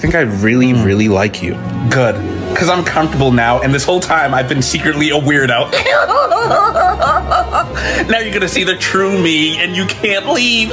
think I really, really like you. Good. Because I'm comfortable now, and this whole time I've been secretly a weirdo. Now you're going to see the true me, and you can't leave.